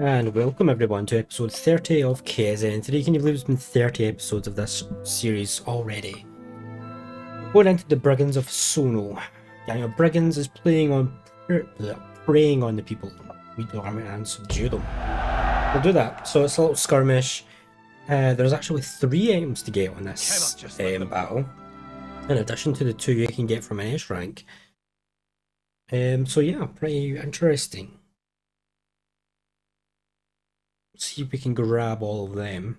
And welcome everyone to episode 30 of KZN3. Can you believe it's been 30 episodes of this series already? Going into the Brigands of Hosono. Daniel Brigands is preying on the people. We do harm and subdue them. We'll do that. So it's a little skirmish. There's actually 3 items to get on this battle, in addition to the 2 you can get from an S rank. So yeah, pretty interesting. See if we can grab all of them.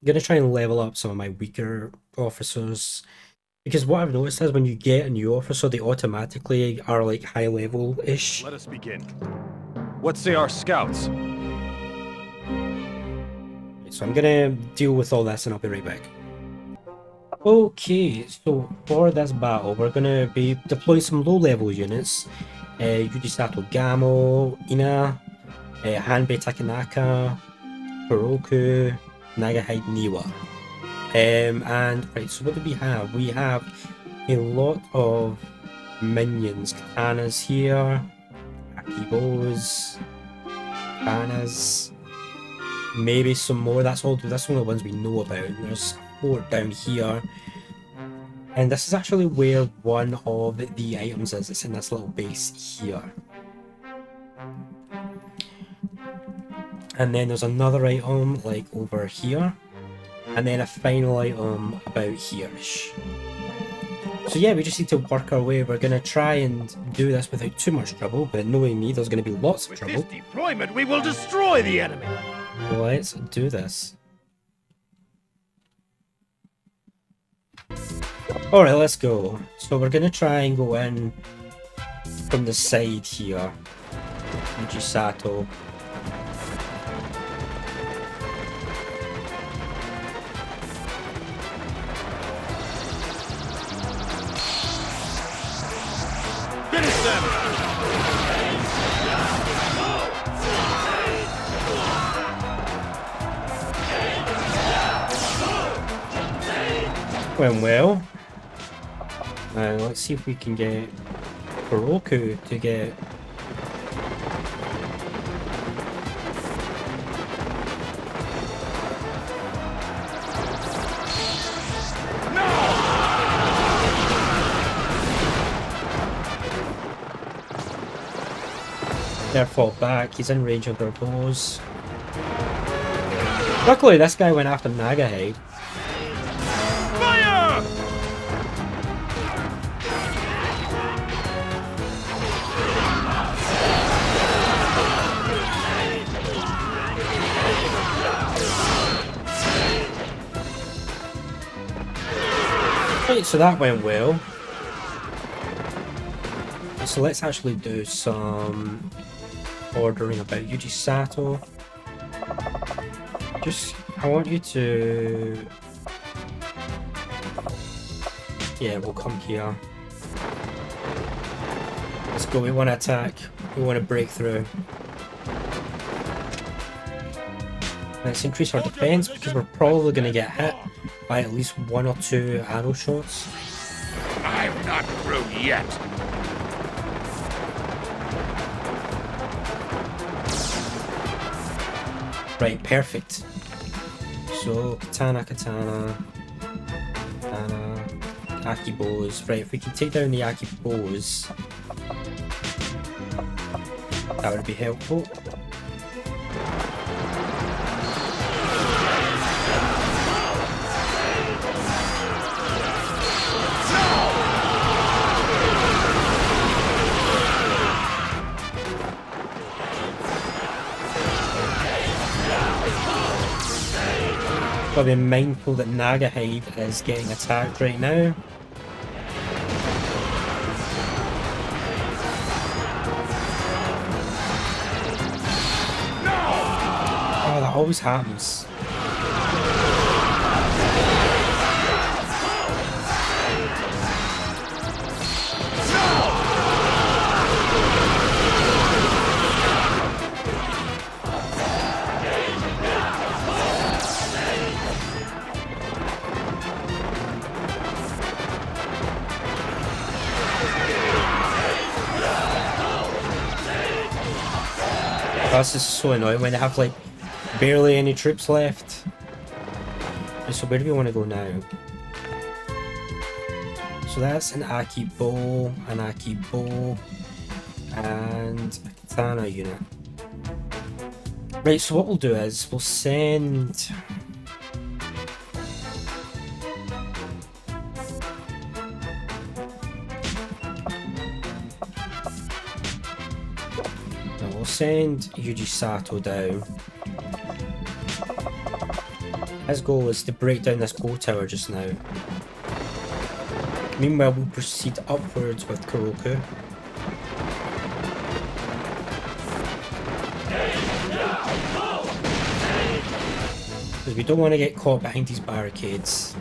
I'm going to try and level up some of my weaker officers, because what I've noticed is when you get a new officer, they automatically are like high level-ish. Let us begin. What say our scouts? So I'm going to deal with all this and I'll be right back. Okay, so for this battle, we're going to be deploying some low-level units. Yuji Sato, Gamo, Ina, Hanbei Takenaka, Kuroku, Nagahide Niwa. Right, so what do we have? We have a lot of minions. Katanas here, akibos, katanas, maybe some more. That's one of the ones we know about. There's 4 down here. And this is actually where one of the items is. It's in this little base here. And then there's another item like over here. And then a final item about here-ish. So yeah, we just need to work our way. We're going to try and do this without too much trouble. But knowing me, there's going to be lots of trouble. With this deployment, we will destroy the enemy! Let's do this. Alright, let's go. So we're going to try and go in from the side here. Yuji Sato. Finish them! Went well. Now let's see if we can get Kuroku to get their fall back. He's in range of their bows. Luckily this guy went after Nagahide. So that went well. So let's actually do some ordering about Yuji Sato. I want you to... yeah, we'll come here. Let's go, we want to attack. We want to break through. Let's increase our defense because we're probably going to get hit by at least 1 or 2 arrow shots. I'm not through yet. Right, perfect. So katana, akibos. Right, if we can take down the akibos, that would be helpful. Got to be mindful that Nagahide is getting attacked right now. No! Oh, that always happens. That's just so annoying when they have like barely any troops left. So where do we want to go now? So that's an Aki Bow, an Aki Bow, and a Katana unit. Right, so what we'll do is we'll send... Send Yuji Sato down. His goal is to break down this bow tower just now. Meanwhile, we'll proceed upwards with Kuroku. Because we don't want to get caught behind these barricades.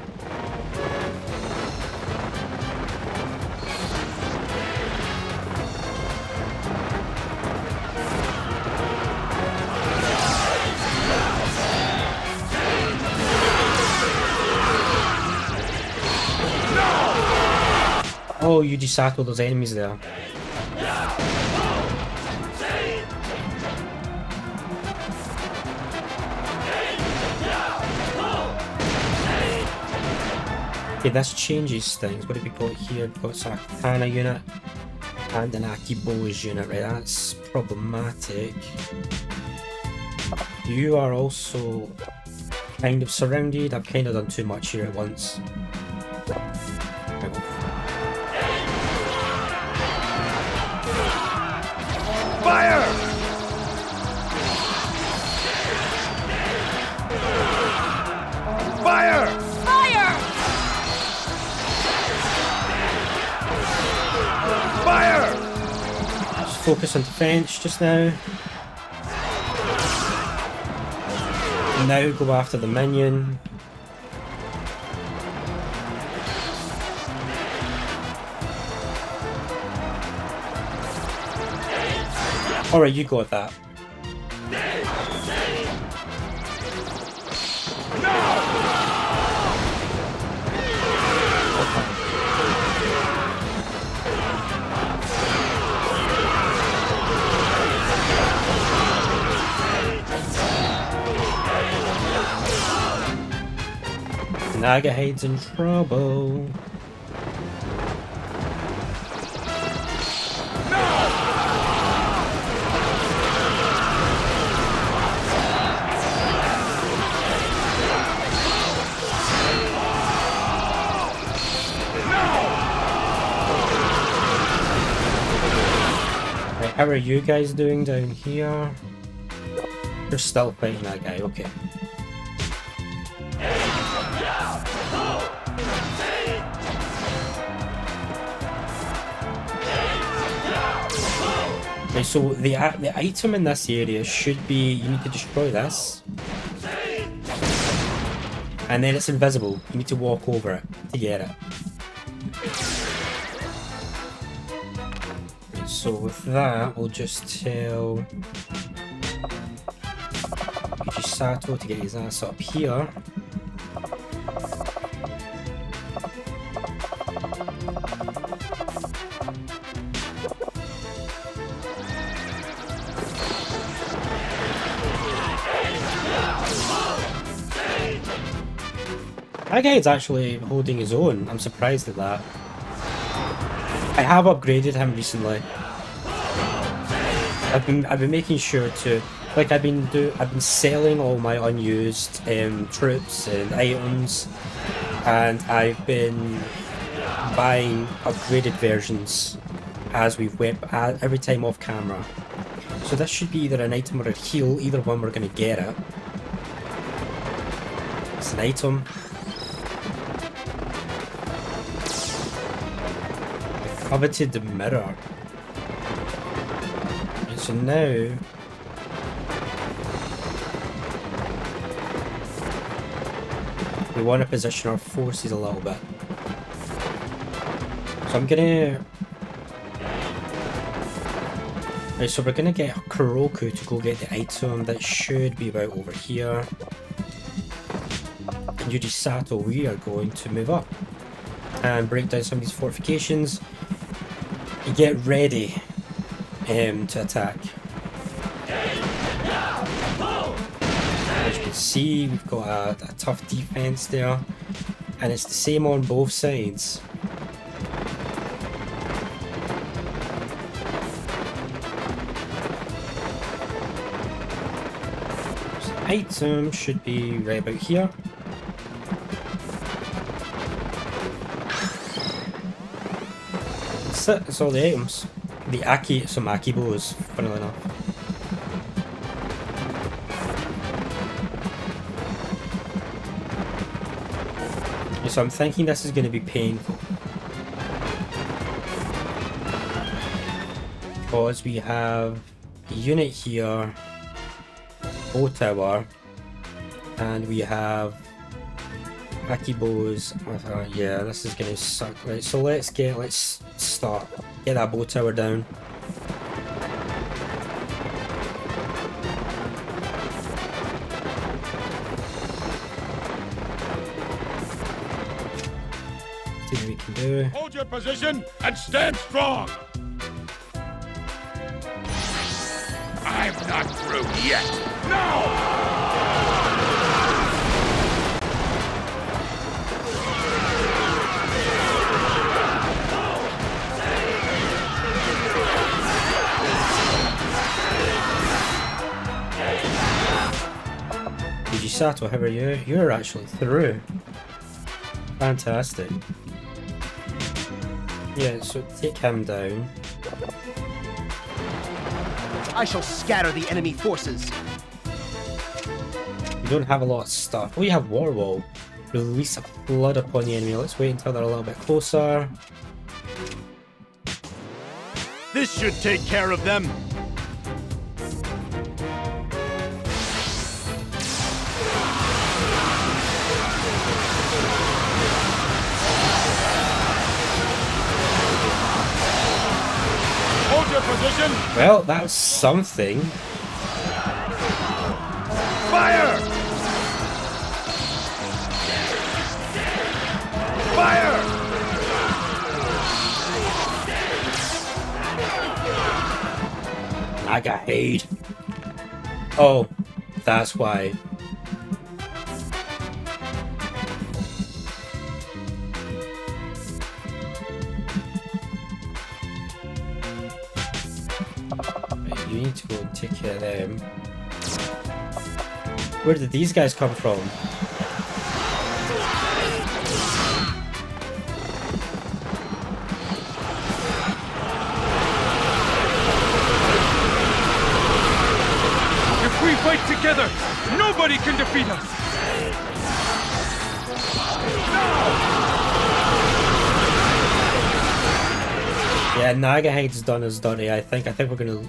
Oh, Yuji Sato, those enemies there. Okay, this changes things. What have we got here? We've got a Katana unit and an Akibo's unit, right? That's problematic. You are also kind of surrounded. I've kind of done too much here at once. Fire! Fire! Fire! Fire! Let's focus on defense just now. Now go after the minion. Alright, you got that. Nagahide's in trouble. How are you guys doing down here? You're still fighting that guy, okay. Okay, so the item in this area should be, you need to destroy this. And then it's invisible, you need to walk over it to get it. So with that, we'll just tell Yuji Sato to get his ass up here. That guy's actually holding his own. I'm surprised at that. I have upgraded him recently. I've been making sure to, like, I've been selling all my unused troops and items, and I've been buying upgraded versions as we every time off camera. So this should be either an item or a heal. Either one, we're gonna get it. It's an item. Coveted mirror. So now, we want to position our forces a little bit. So I'm gonna... Right, so we're gonna get Kuroku to go get the item that should be about over here. And Yuji Sato, we are going to move up and break down some of these fortifications. Get ready to attack. as you can see, we've got a tough defense there, and it's the same on both sides. So the item should be right about here. That's it, that's all the items. The Aki, some Aki bows, funnily enough. So I'm thinking this is going to be painful, because we have a unit here, bow tower, and we have Aki bows. Yeah, this is going to suck. Right, so let's start. Get that bow tower down. Hold your position and stand strong. I'm not through yet. No! Yuji Sato, how are you? You're actually through. Fantastic. Yeah, so take him down. I shall scatter the enemy forces. We don't have a lot of stuff. We have War Wall. Release a flood upon the enemy. Let's wait until they're a little bit closer. This should take care of them. Well, that's something. Fire! Fire! Nagahide. Oh, that's why. To go and take care of them. Where did these guys come from? If we fight together, nobody can defeat us! Yeah, Nagahide's done his dirty. I think we're gonna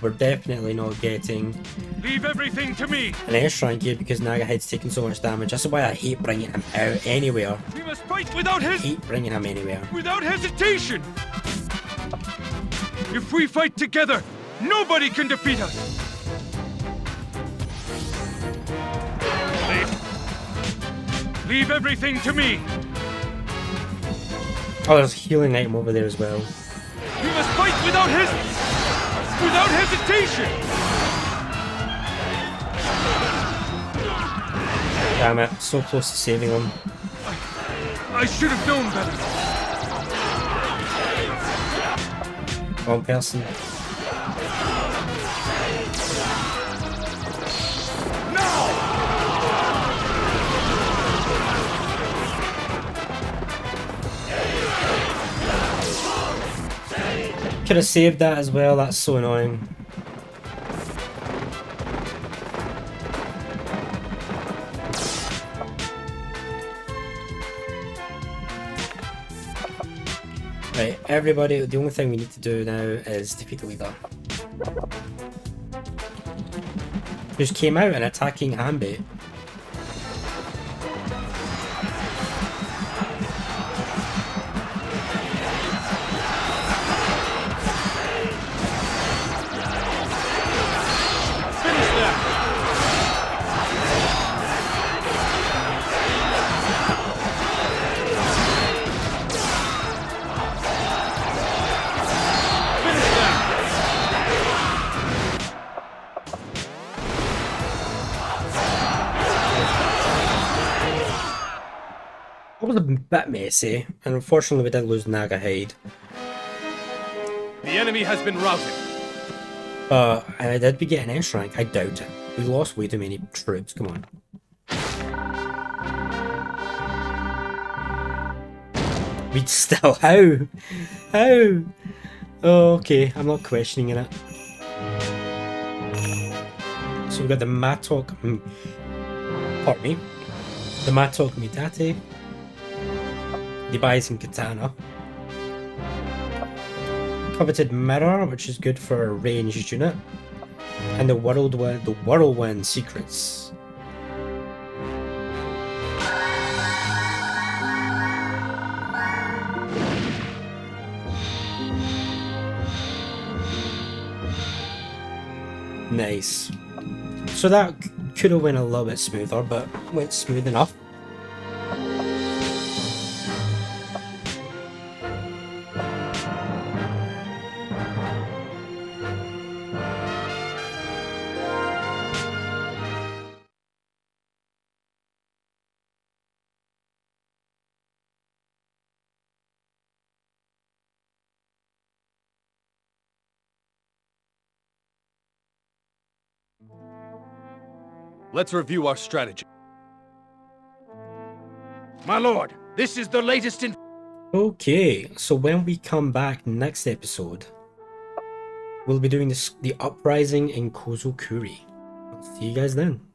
we're definitely not getting. Leave everything to me. An extra rank here because Nagahide's taking so much damage. That's why I hate bringing him out anywhere. We must fight without hesitation. Hate bringing him anywhere. Without hesitation. If we fight together, nobody can defeat us. Leave everything to me. Oh, there's a healing item over there as well. We must fight without hesitation. Damn it! So close to saving him. I should have known better. Wrong person. Could have saved that as well, that's so annoying. Right, everybody, the only thing we need to do now is defeat the leader. Just came out and attacking Hanbei. was a bit messy, and unfortunately we did lose Nagahide. The enemy has been routed. And did we get an S rank? I doubt it. We lost way too many troops, come on. We'd still, how? Oh, okay, I'm not questioning it. So we've got the Matok, pardon me, the Matok Mitate, the Bison Katana, Coveted Mirror, which is good for a ranged unit, and the Whirlwind Secrets. Nice. So that could have went a little bit smoother, but went smooth enough. Let's review our strategy. My lord, this is the latest in... Okay, so when we come back next episode, we'll be doing the uprising in Kozukuri. I'll see you guys then.